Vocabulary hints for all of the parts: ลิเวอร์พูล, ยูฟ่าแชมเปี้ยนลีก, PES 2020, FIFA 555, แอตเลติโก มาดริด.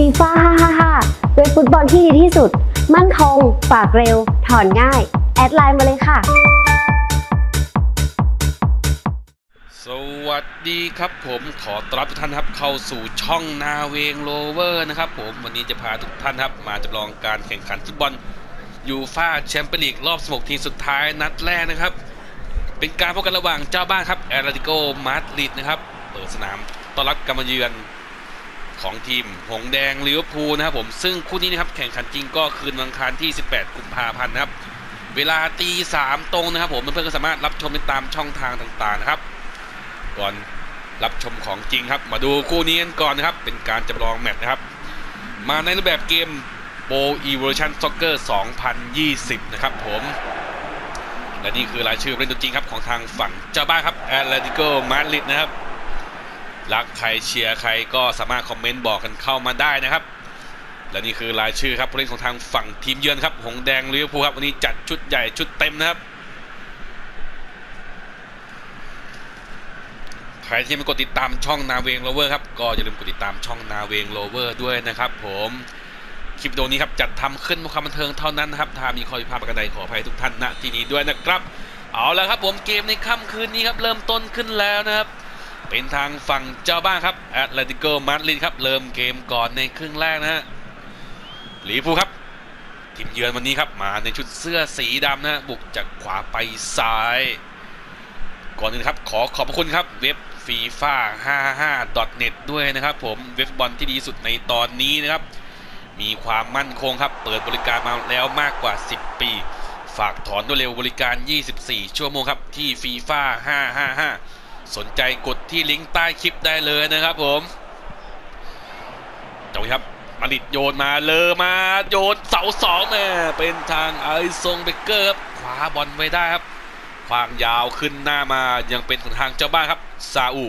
FIFA 555เว็บฟุตบอลที่ดีที่สุดมั่นคงฝากเร็วถอนง่ายแอดไลน์มาเลยค่ะสวัสดีครับผมขอต้อนรับทุกท่านครับเข้าสู่ช่องนาเวงโรเวอร์นะครับผมวันนี้จะพาทุกท่านครับมาจำลองการแข่งขันฟุตบอลยูฟ่าแชมเปี้ยนลีกรอบ16ทีมสุดท้ายนัดแรกนะครับเป็นการพบกันระหว่างเจ้าบ้านครับแอตเลติโกมาดริดนะครับเปิดสนามต้อนรับการมาเยือนของทีมหงแดงลิเวอร์พูลนะครับผมซึ่งคู่นี้นะครับแข่งขันจริงก็คืนวันอังคารที่18กุมภาพันธ์นะครับเวลา 3:00 น.ตรงนะครับผมเพื่อนๆก็สามารถรับชมได้ตามช่องทางต่างๆนะครับก่อนรับชมของจริงครับมาดูคู่นี้กันก่อนนะครับเป็นการจำลองแมตช์นะครับมาในรูปแบบเกมโปรอีโวลูชั่นซ็อกเกอร์2020นะครับผมและนี่คือรายชื่อเล่นตัวจริงครับของทางฝั่งเจ้าบ้านครับแอตเลติโกมาดริดนะครับรักใครเชียร์ใครก็สามารถคอมเมนต์บอกกันเข้ามาได้นะครับและนี่คือรายชื่อครับผู้เล่นของทางฝั่งทีมเยือนครับหงแดงลิเวอร์พูลครับวันนี้จัดชุดใหญ่ชุดเต็มนะครับใครที่ยังไม่กดติดตามช่องนาเวงโรเวอร์ครับก็อย่าลืมกดติดตามช่องนาเวงโรเวอร์ด้วยนะครับผมคลิปวิดีโอนี้ครับจัดทำขึ้นเพื่อความบันเทิงเท่านั้นนะครับถ้ามีข้อผิดพลาดประการใดขออภัยทุกท่านณที่นี้ด้วยนะครับเอาละครับผมเกมในค่ำคืนนี้ครับเริ่มต้นขึ้นแล้วนะครับเป็นทางฝั่งเจ้าบ้านครับแอตเลติโกมาดริดครับเริ่มเกมก่อนในครึ่งแรกนะฮะลิเวอร์พูลครับทีมเยือนวันนี้ครับมาในชุดเสื้อสีดำนะบุกจากขวาไปซ้ายก่อนอื่นครับขอขอบคุณครับเว็บ FIFA 555.net ด้วยนะครับผมเว็บบอลที่ดีสุดในตอนนี้นะครับมีความมั่นคงครับเปิดบริการมาแล้วมากกว่า10ปีฝากถอนด้วยเร็วบริการ24ชั่วโมงครับที่ FIFA 555สนใจกดที่ลิงก์ใต้คลิปได้เลยนะครับผมเจ้าครับมาริดโยนมาเลอมาโยนเสาสองเนี่ยเป็นทางไอซงเบเกอร์ขวาบอลไว้ได้ครับความยาวขึ้นหน้ามายังเป็นของทางเจ้าบ้านครับซาอู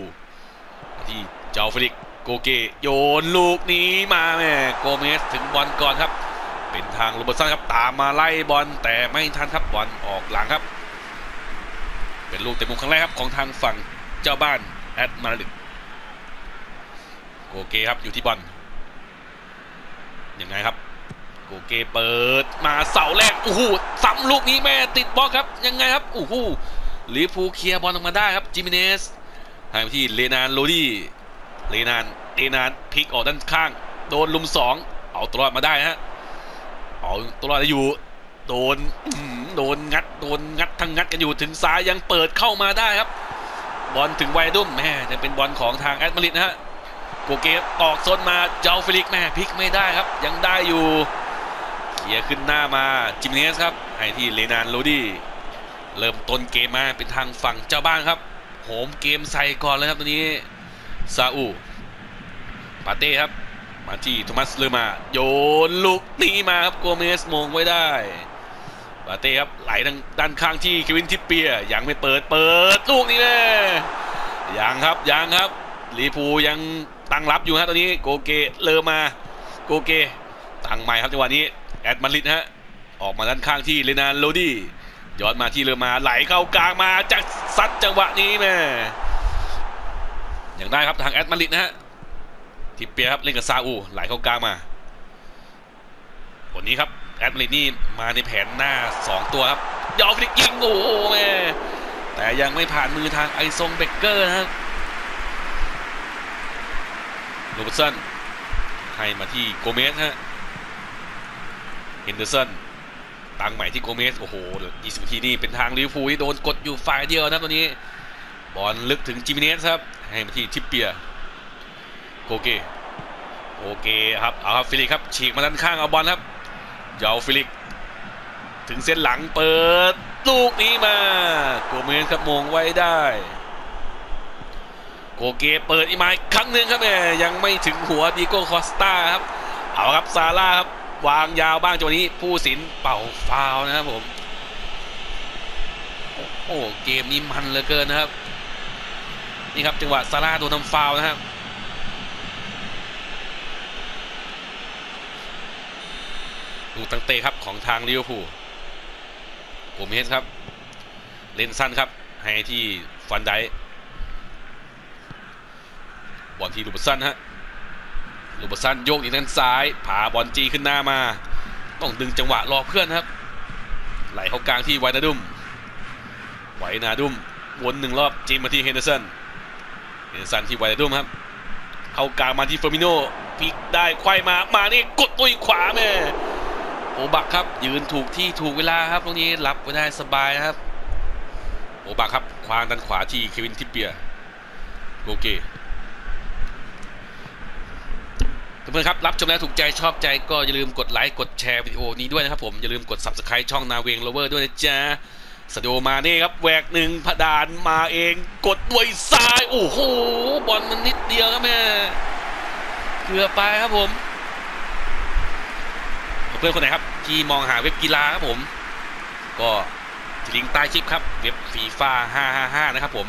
ที่เจ้าเฟลิกโกเกโยนลูกนี้มาแม่โกเมสถึงบอลก่อนครับเป็นทางโรเบิร์ตสันครับตามมาไล่บอลแต่ไม่ทันครับบอลออกหลังครับเป็นลูกเตะมุมครั้งแรกครับของทางฝั่งเจ้าบ้านแอตมาดริดโกเกครับอยู่ที่บอลยังไงครับโกเกเปิดมาเสาแรกโอ้โหซ้ำลูกนี้แม่ติดบล็อกครับยังไงครับโอ้โหลิเวอร์พูลเคลียร์บอลออกมาได้ครับจิมิเนสให้ไปที่เลนานโรดี้เลนานพลิกออกด้านข้างโดนลุม2เอาตัวรอดมาได้ฮะเอาตัวรอดอยู่โดนงัดทั้งงัดกันอยู่ถึงซ้ายยังเปิดเข้ามาได้ครับบอลถึงไวดุ้มแม่จะเป็นบอลของทางแอตมาดริดนะฮะโกเกออกโซนมาเจ้าฟิลิกแม่พลิกไม่ได้ครับยังได้อยู่เยขึ้นหน้ามาจิมเนสครับให้ที่เลนานโรดี้เริ่มต้นเกมมาเป็นทางฝั่งเจ้าบ้านครับโหมเกมใส่ก่อนเลยครับตัวนี้ซาอูปาเต้ครับมาที่โทมัสเลอมาโยนลูกนี้มาครับโกเมสมงไว้ได้ปาเต้ครับไหลด้านข้างที่เควินทิปเปียยังไม่เปิดลูกนี้เลยยังครับลิเวอร์พูลยังตั้งรับอยู่ฮะตัวนี้โกเกเลอมาโกเกตั้งใหม่ครับจังหวะนี้แอตมาดริดฮะออกมาด้านข้างที่เลนาโรดี้ย้อนมาที่เลอมาไหลเข้ากลางมาจากซัดจังหวะนี้แม่อย่างได้ครับทางแอตมาดริดนะฮะทิปเปียครับเล่นกับซาอูไหลเข้ากลางมาวันนี้ครับแอตมาดริดนี่มาในแผนหน้า2ตัวครับยาวฟลิกยิงโอ้แม่แต่ยังไม่ผ่านมือทางไอซงเบเกอร์นะครับโรเบิร์ตสันให้มาที่โกเมสฮะเฮนเดอร์สันตั้งใหม่ที่โกเมสโอ้โห20นาทีนี่เป็นทางลิเวอร์พูลที่โดนกดอยู่ฝ่ายเดียวนะตัวนี้บอลลึกถึงจิมิเนสครับให้มาที่ทิปเปียโอเคครับเอาครับฟิลิกครับฉีกมาด้านข้างเอาบอลครับยาวฟิลิกถึงเส้นหลังเปิดลูกนี้มาโกเมสครับมงไว้ได้โกเกเปิดอีกมาครั้งหนึ่งครับแม่ยังไม่ถึงหัวดิโก้คอสตาครับเอาครับซาร่าครับวางยาวบ้างจังหวะนี้ผู้สินเป่าฟาวล์นะครับผมโอ้เกมนี้มันเหลือเกินนะครับนี่ครับจังหวะซาร่าโดนทำฟาวล์นะครับดูตั้งเตะครับของทางลิเวอร์พูลโกเมสครับเล่นสั้นครับให้ที่ฟันไดบอลที่ลูบสันฮะ ลูกบอลสั้นโยกอีกทางซ้ายพาบอลจีขึ้นหน้ามาต้องดึงจังหวะรอเพื่อนครับไหลเข้ากลางที่ไวนาดุมวนหนึ่งรอบจีมาที่เฮนเดอร์สันที่ไวนาดุมครับเข้ากลางมาที่เฟอร์มิโนพลิกได้ไขว้มานี่กดด้วยขวาแม่โอบักครับยืนถูกที่ถูกเวลาครับตรงนี้รับไว้ได้สบายนะครับโอบักครับวางด้านขวาที่เควินทิปเปียโอเคเพื่อนครับรับชมแล้วถูกใจชอบใจก็อย่าลืมกดไลค์กดแชร์วิดีโอนี้ด้วยนะครับผมอย่าลืมกด Subscribe ช่องนาเวงโลเวอร์ด้วยนะจ๊ะสะโดมาเน่ครับแหวกหนึ่งผดานมาเองกดด้วยซ้ายโอ้โหบอลมันนิดเดียวครับแม่เกือบไปครับผมเพื่อนคนไหนครับที่มองหาเว็บกีฬาครับผมก็ลิงก์ใต้คลิปครับเว็บ FIFA 555 นะครับผม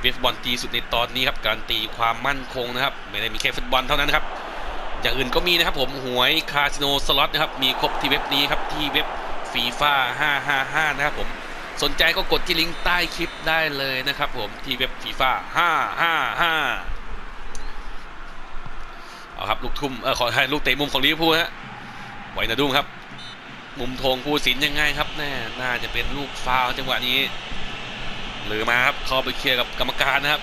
เว็บบอลตีสุดในตอนนี้ครับการตีความมั่นคงนะครับไม่ได้มีแค่ฟุตบอลเท่านั้นครับอย่างอื่นก็มีนะครับผมหวยคาสิโนสล็อตนะครับมีครบที่เว็บนี้ครับที่เว็บ FIFA 555 นะครับผมสนใจก็กดที่ลิงก์ใต้คลิปได้เลยนะครับผมที่เว็บ FIFA 555เอาครับลูกทุ่มขอให้ลูกเตะมุมของลิเวอร์พูลฮะไวนาดุมครับมุมธงผู้สินยังไงครับแน่น่าจะเป็นลูกฟาวจังหวะนี้หรือมาครับเข้าไปเคลียร์กับกรรมการนะครับ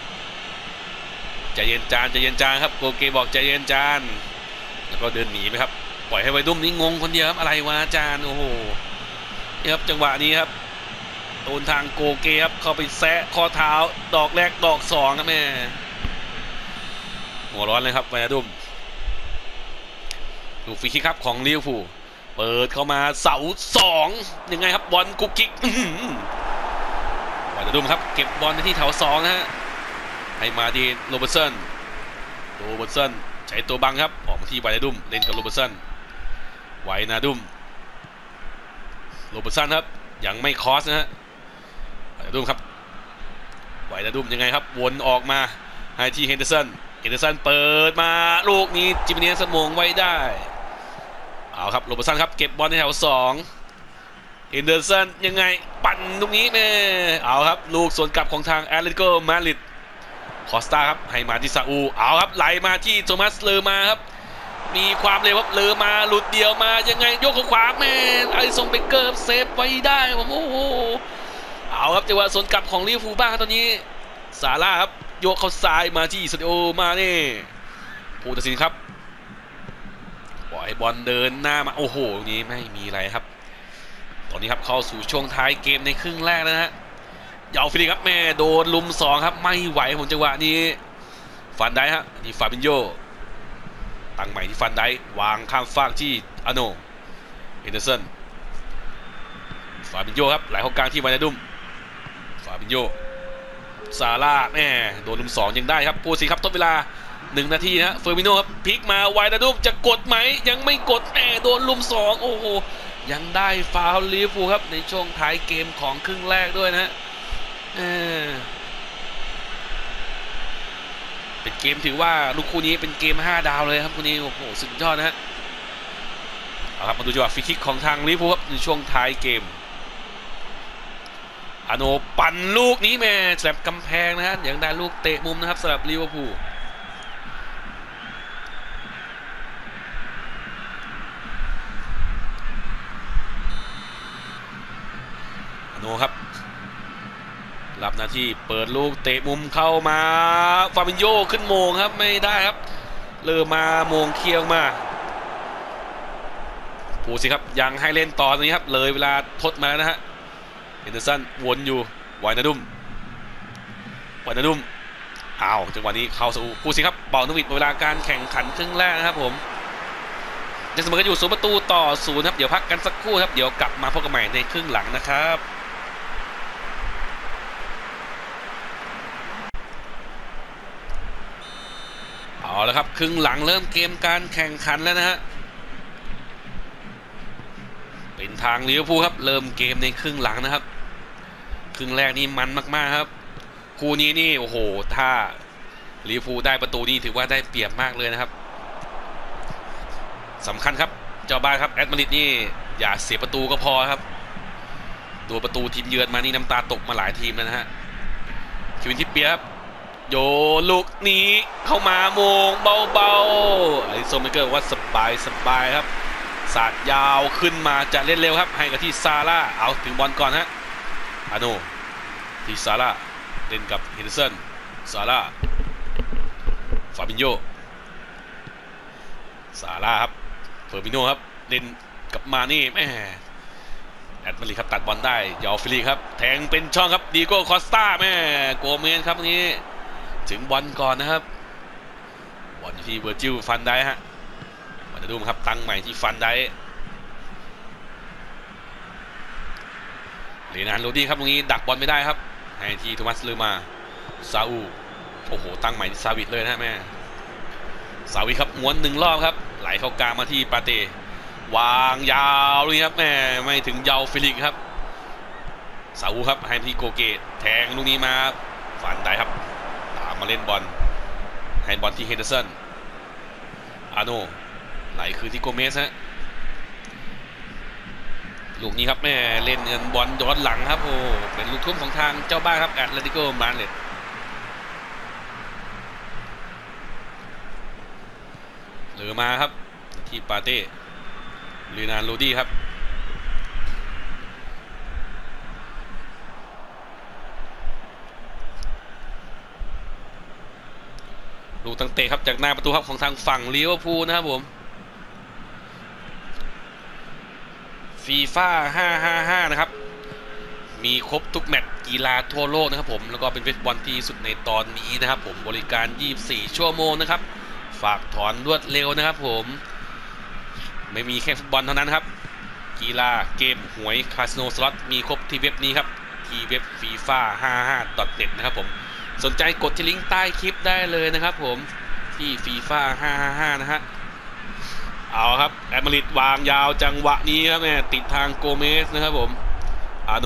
ใจเย็นจานใจเย็นจานครับโกเกบอกใจเย็นจานแล้วก็เดินหนีไปครับปล่อยให้ไวดุมนี้งงคนเดียวครับอะไรวะจานโอ้โหนี่ครับจังหวะนี้ครับโดนทางโกเกครับเข้าไปแซะข้อเท้าดอกแรกดอกสองครับแม่หัวร้อนเลยครับไวดุมดูฟรีคิกครับของลิเวอร์พูลเปิดเข้ามาเสาสองยังไงครับบอลกุ๊กกิ๊กไวดุมครับเก็บบอลที่เท้าสองนะฮะให้มาที่โรเบิร์ตสันใช้ตัวบังครับออกมาที่ไวนาดุมเล่นกับโรเบิร์ตสันไวนาดุมโรเบิร์ตสันครับยังไม่คอสนะฮะไวนาดุมครับไวนาดุมยังไงครับวนออกมาให้ที่เฮนเดอร์สันเปิดมาลูกนี้จิมเนียสมงไว้ได้เอาครับโรเบิร์ตสันครับเก็บบอลในแถวสองเฮนเดอร์สันยังไงปั่นตรงนี้แม่เอาครับลูกสวนกลับของทางแอตเลติโกมาดริดคอสตาครับให้มาที่ซาอูเอาครับไหลมาที่โทมัสเลอมาครับมีความเร็วครับเลอมาหลุดเดียวมายังไงยกขวาแม่ไอซงเบเกอร์เซฟไว้ได้ผมโอ้โหเอาครับจังหวะสวนกลับของลิเวอร์พูลบ้างตอนนี้ซาร่าครับโยกเข้าซ้ายมาที่ซาดิโอมาเน่ผู้ตัดสินครับปล่อยบอลเดินหน้ามาโอ้โหนี้ไม่มีอะไรครับตอนนี้ครับเข้าสู่ช่วงท้ายเกมในครึ่งแรกนะฮะยาวฟรีครับแม่โดนลุมสองครับไม่ไหวผมจังหวะนี้ฟันได้ฮะที่ฟาบินโยตั้งใหม่ที่ฟันได้วางข้ามฟากที่อโนเฮนเดอร์สันฟาบินโยครับไหลเข้ากลางที่ไวนาดุมฟาบินโยซาร่าแม่โดนลุมสองยังได้ครับผู้สิครับทดเวลา1 นาทีนะเฟอร์มิโนครับพลิกมาไวนาดุมจะกดไหมยังไม่กดแม่โดนลุมสองโอ้โหยังได้ฟาวล์ลิเวอร์พูลครับในช่วงท้ายเกมของครึ่งแรกด้วยนะเป็นเกมถือว่าลูกคู่นี้เป็นเกม5ดาวเลยครับคู่นี้โอ้โหสุดยอดนะฮะเอาครับมาดูจังหวะฟรีคิกของทางลิเวอร์พูลครับในช่วงท้ายเกมอโนปั่นลูกนี้แม่แฉลบกำแพงนะฮะยังได้ลูกเตะมุมนะครับสำหรับลิเวอร์พูลอโนครับรับหน้าที่เปิดลูกเตะมุมเข้ามาฟาบินโยขึ้นโมงครับไม่ได้ครับเริ่มมาโมงเคียงมาผู้สิครับยังให้เล่นต่อตรงนี้ครับเลยเวลาทดมาแล้วนะฮะเฮนเดอร์สันวนอยู่ไวนาดุมเอาจังหวะนี้เข้าสู่ผู้สิครับเป่านกหวีดเวลาการแข่งขันครึ่งแรกนะครับผมยังเสมอกันอยู่0 ประตูต่อ0ครับเดี๋ยวพักกันสักครู่ครับเดี๋ยวกลับมาพบกันใหม่ในครึ่งหลังนะครับเอาละครับครึ่งหลังเริ่มเกมการแข่งขันแล้วนะฮะเป็นทางลิเวอร์พูลครับเริ่มเกมในครึ่งหลังนะครับครึ่งแรกนี่มันมากๆครับคู่นี้นี่โอ้โหถ้าลิเวอร์พูลได้ประตูนี่ถือว่าได้เปรียบมากเลยนะครับสำคัญครับเจ้าบ้านครับแอตมาดริดนี่อย่าเสียประตูก็พอครับตัวประตูทีมเยือนมานี่น้ำตาตกมาหลายทีมแล้วนะฮะคิวินทิปเปียครับ โยลูกนี้เข้ามามงเบาๆไอโซเมเกอร์ว่าสบายครับสาดยาวขึ้นมาจะเล่นเร็วครับให้กับที่ซาร่าเอาถึงบอลก่อนฮะอาโนที่ซาร่าเล่นกับเฮนเดอร์สันซาร่าฟาบินโยซาร่าครับเฟอร์มิโนครับเล่นกับมานี่แม่แอดมาลีครับตัดบอลได้ยาวฟิลีครับแทงเป็นช่องครับดีโก้คอสตาแม่โกเมนครับนี้ถึงบอลก่อนนะครับบอลที่เวอร์จิลฟันได้ฮะมาดูครับตั้งใหม่ที่ฟันได้เลนานโรดี้ครับตรงนี้ดักบอลไม่ได้ครับให้ที่โทมัสลือมาซาอูโอ้โหตั้งใหม่ที่ซาวิทเลยนะแม่ซาวิทครับม้วนหนึ่งรอบครับไหลเข้ากลางมาที่ปาเตวางยาวเลยครับแม่ไม่ถึงยาวฟิลิกครับซาอูครับให้ที่โกเกตแทงลูกนี้มาฟันได้ครับตามมาเล่นบอลให้บอลที่เฮนเดอร์สันอาโนไหลคือที่โกเมสฮะลูกนี้ครับแม่เล่นเงินบอลย้อนหลังครับโอ้เป็นลูกทุ่มของทางเจ้าบ้านครับแอตเลติโกมาดริดเหลือมาครับที่ปาเต้ลีนานโรดี้ครับลูกตั้งเตะครับจากหน้าประตูครับของทางฝั่งลิเวอร์พูลนะครับผมFIFA 555นะครับมีครบทุกแมตช์กีฬาทั่วโลกนะครับผมแล้วก็เป็นเว็บบอลที่สุดในตอนนี้นะครับผมบริการ24ชั่วโมงนะครับฝากถอนรวดเร็วนะครับผมไม่มีแค่ฟุตบอลเท่านั้นครับกีฬาเกมหวยคาสิโนสล็อตมีครบที่เว็บนี้ครับที่เว็บ FIFA55.net นะครับผมสนใจกดที่ลิงก์ใต้คลิปได้เลยนะครับผมที่ FIFA555 นะฮะเอาครับแอดมาริดวางยาวจังหวะนี้ครับแม่ติดทางโกเมสนะครับผมอาโ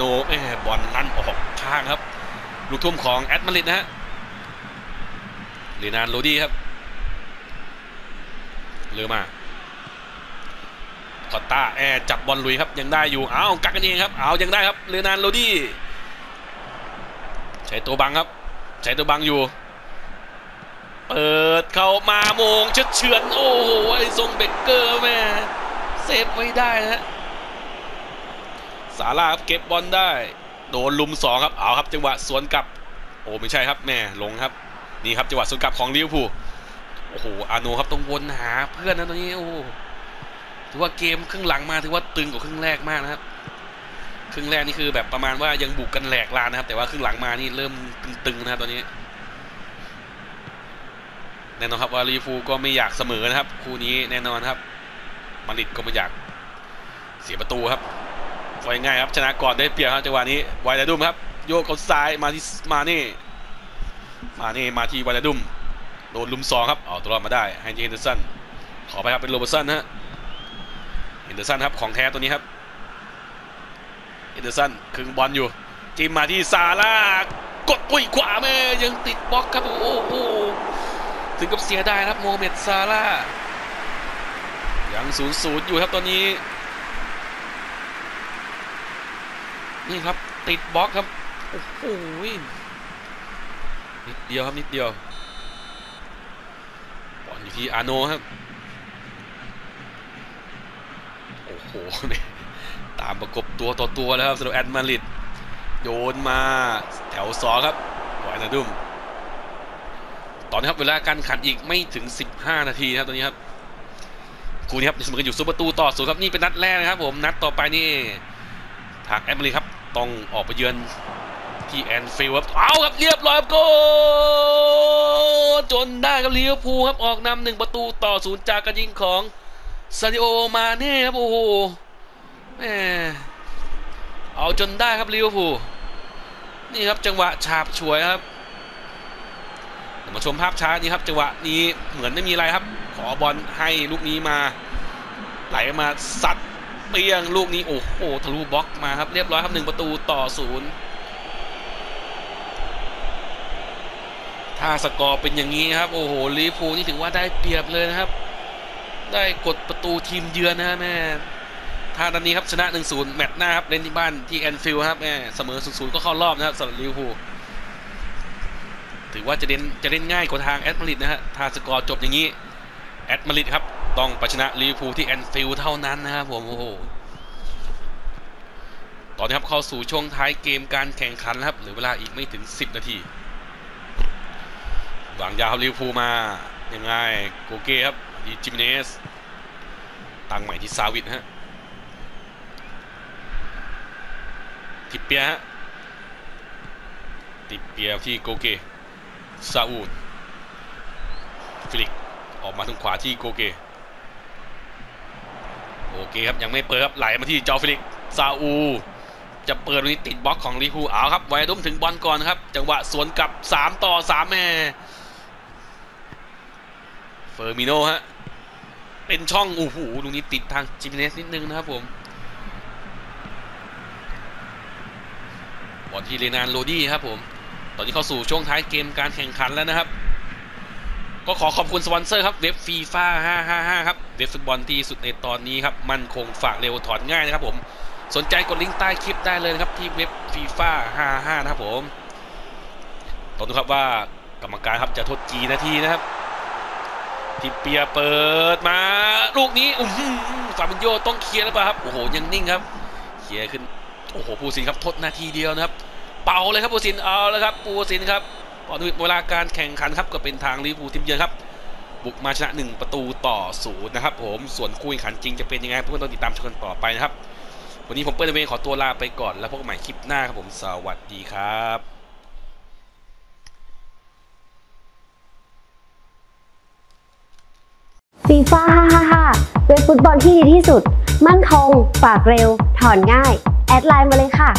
นแม่บอลลั่นออกข้างครับลูกทุ่มของแอดมาริดนะฮะเลนานโรดี้ครับเลือมาคอตตาแอจับบอลลุยครับยังได้อยู่เอากักกันเองครับเอายังได้ครับเลนานโรดี้ใช้ตัวบังครับใช้ตัวบังอยู่เปิดเข้ามาโมงเฉือนโอ้โหไอ้ทรงเบเกอร์แม่เซฟไว้ได้ฮะสาราครับเก็บบอลได้โดนลุมสองครับเอาครับจังหวะสวนกลับโอ้ไม่ใช่ครับแม่ลงครับนี่ครับจังหวะสวนกลับของลิเวอร์พูลโอ้โหอาโนครับต้องวนหาเพื่อนนะตอนนี้โอ้ถือว่าเกมครึ่งหลังมาถือว่าตึงกว่าครึ่งแรกมากนะครับครึ่งแรกนี่คือแบบประมาณว่ายังบุกกันแหลกลานนะครับแต่ว่าครึ่งหลังมานี่เริ่มตึงนะครับตอนนี้แน่นอนครับว่าลิเวอร์พูลก็ไม่อยากเสมอนะครับคู่นี้แน่นอนครับมาดริดก็ไม่อยากเสียประตูครับไว้ง่ายครับชนะก่อนได้เปรียบครับจังหวะนี้ไวลาดุมครับโยกเขาซ้ายมาที่มานี่มาที่ไวลาดุมโดนลุมซองครับเอาตัวรอดมาได้ให้เฮนเดอร์สันขอไปครับเป็นโรเบิร์ตสันฮะเฮนเดอร์สันครับของแท้ตัวนี้ครับเฮนเดอร์สันครึ่งบอลอยู่จิ้มมาที่ซาร่ากดอุ้ยขวาแม่ยังติดบล็อกครับโอ้โหถึงกับเสียดายครับโมฮัมเหม็ดซาร่ายัง0-0อยู่ครับตอนนี้นี่ครับติดบล็อกครับโอ้โหนิดเดียวครับนิดเดียวบอลอยู่ที่อาโนครับโอ้โหตามประกบตัวต่อตัวแล้วครับสำหรับแอตมาริดโยนมาแถวสองครับบอยนาดุมตอนนี้ครับเวลาการขันอีกไม่ถึง15นาทีครับตอนนี้ครับคู่นี้ครับเสมอกันอยู่ซุ้มประตูต่อ0ครับนี่เป็นนัดแรกนะครับผมนัดต่อไปนี่ทางแอตมาริดครับต้องออกไปเยือนที่แอนฟิลด์ครับเอาครับเรียบร้อยครับโกจนได้ครับลิเวอร์พูลครับออกนำ1-0จากการยิงของซาดิโอมาเน่ครับโอ้โหแม่เอาจนได้ครับลิเวอร์พูลนี่ครับจังหวะฉาบฉวยครับมาชมภาพช้านี้ครับจังหวะนี้เหมือนไม่มีอะไรครับขอบอลให้ลูกนี้มาไหลมาซัดเปียงลูกนี้โอ้โหทะลุบล็อกมาครับเรียบร้อยครับ1-0ถ้าสกอร์เป็นอย่างนี้ครับโอ้โหลิเวอร์พูลนี่ถือว่าได้เปรียบเลยนะครับได้กดประตูทีมเยือนนะแม่ถ้าตอนนี้ครับชนะ 1-0 แมตช์หน้าครับเล่นที่บ้านที่แอนฟิลด์ครับแม่เสมอ 0-0 ก็เข้ารอบนะครับสำหรับลิเวอร์พูล ถือว่าจะเล่นง่ายกว่าทางแอตมาดริดนะฮะถ้าสกอร์จบอย่างนี้แอตมาดริดครับต้องไปชนะลิเวอร์พูลที่แอนฟิลด์เท่านั้นนะครับผมโอ้โหตอนนี้ครับเข้าสู่ช่วงท้ายเกมการแข่งขันครับเหลือเวลาอีกไม่ถึง10นาทีวางยาวลิเวอร์พูลมายังไงโกเก้ครับดีจิมเนสตั้งใหม่ที่ซาวิทฮะทิปเปียฮะทิปเปียที่โกเก้ซาอูดฟิลิกออกมาทางขวาที่โกเก้โอเคครับยังไม่เปิดครับไหลมาที่จอฟิลิกซาอูจะเปิดวันนี้ติดบล็อกของลิเวอร์พูลเอาครับไวดุ้มถึงบอลก่อนครับจังหวะสวนกลับ3ต่อ3แม่เฟอร์มิโนฮะเป็นช่องอู้หูลูกนี้ติดทางจิมเนสนิดนึงนะครับผมบอลที่เรนานโรดี้ครับผมตอนนี้เข้าสู่ช่วงท้ายเกมการแข่งขันแล้วนะครับก็ขอขอบคุณสปอนเซอร์ครับเว็บ FIFA 555 ครับเว็บฟุตบอลที่สุดในตอนนี้ครับมั่นคงฝากเร็วถอนง่ายนะครับผมสนใจกดลิงก์ใต้คลิปได้เลยครับที่เว็บ FIFA 55 นะครับผมตอนนี้ครับว่ากรรมการครับจะทดกี่นาทีนะครับทิปเปียเปิดมาลูกนี้ฟาบินโญ่ต้องเคลียร์หรือเปล่าครับโอ้โหยังนิ่งครับเคลียร์ขึ้นโอ้โหผู้สินครับทดนาทีเดียวนะครับเป่าเลยครับผู้สินเอาแล้วครับผู้สินครับตอนนี้เวลาการแข่งขันครับก็เป็นทางลิเวอร์พูลทีมเยือนครับบุกมาชนะ1-0นะครับผมส่วนคู่แข่งขันจริงจะเป็นยังไงพวกเราต้องติดตามชมกันต่อไปนะครับวันนี้ผมเปิ้ลเวงขอตัวลาไปก่อนแล้วพบกันใหม่คลิปหน้าครับผมสวัสดีครับFIFA 555เว็บฟุตบอลที่ดีที่สุดมั่นคงฝากเร็วถอนง่ายแอดไลน์มาเลยค่ะ